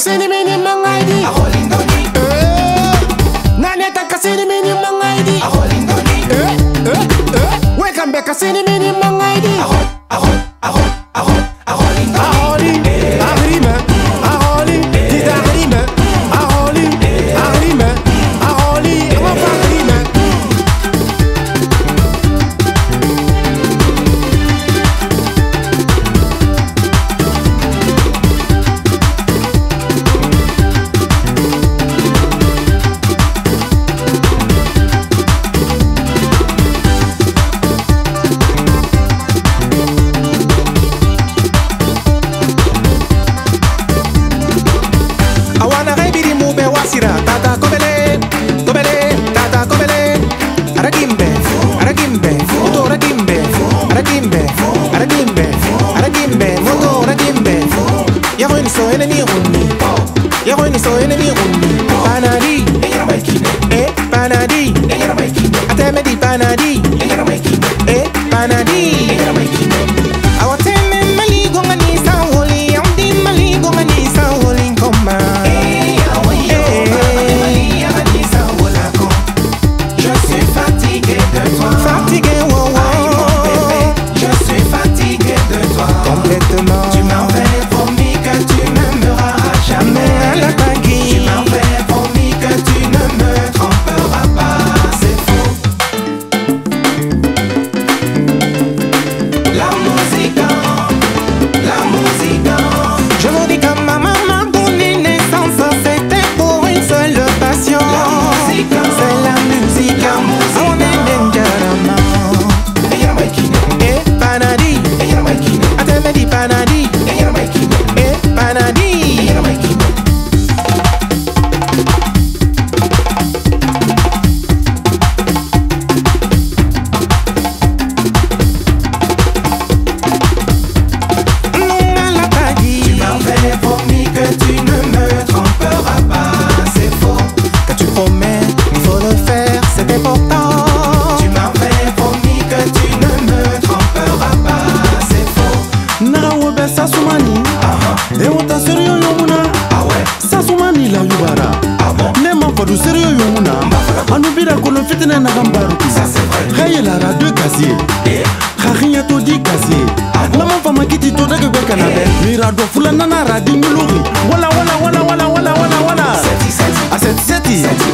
kasini mini mga ID. Ako Lindoni. Naneta kasini mini mga ID. Ako Lindoni. Welcome back kasini mini mga ID. Ako Lindoni. Aholi, ahrima, aholi, dita ahrima, aholi, ahrima, aholi, awa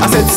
ahrima.